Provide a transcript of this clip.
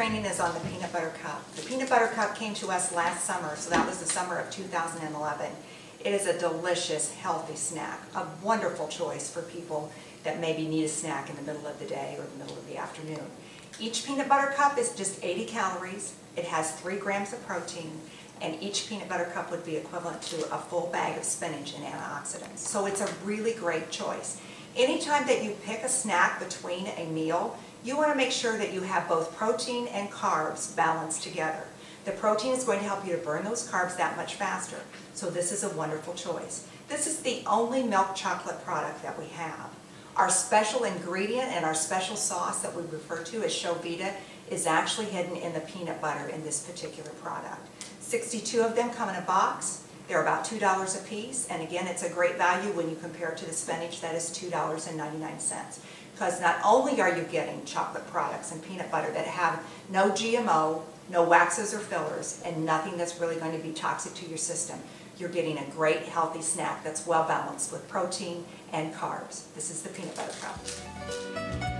training is on the peanut butter cup. The peanut butter cup came to us last summer, so that was the summer of 2011. It is a delicious, healthy snack, a wonderful choice for people that maybe need a snack in the middle of the day or the middle of the afternoon. Each peanut butter cup is just 80 calories. It has 3 grams of protein, and each peanut butter cup would be equivalent to a full bag of spinach and antioxidants. So it's a really great choice. Anytime that you pick a snack between a meal, you want to make sure that you have both protein and carbs balanced together. The protein is going to help you to burn those carbs that much faster. So this is a wonderful choice. This is the only milk chocolate product that we have. Our special ingredient and our special sauce that we refer to as Shobita is actually hidden in the peanut butter in this particular product. 62 of them come in a box. They're about $2 a piece, and again, it's a great value when you compare it to the spinach that is $2.99. Because not only are you getting chocolate products and peanut butter that have no GMO, no waxes or fillers, and nothing that's really going to be toxic to your system, you're getting a great healthy snack that's well balanced with protein and carbs. This is the peanut butter cup.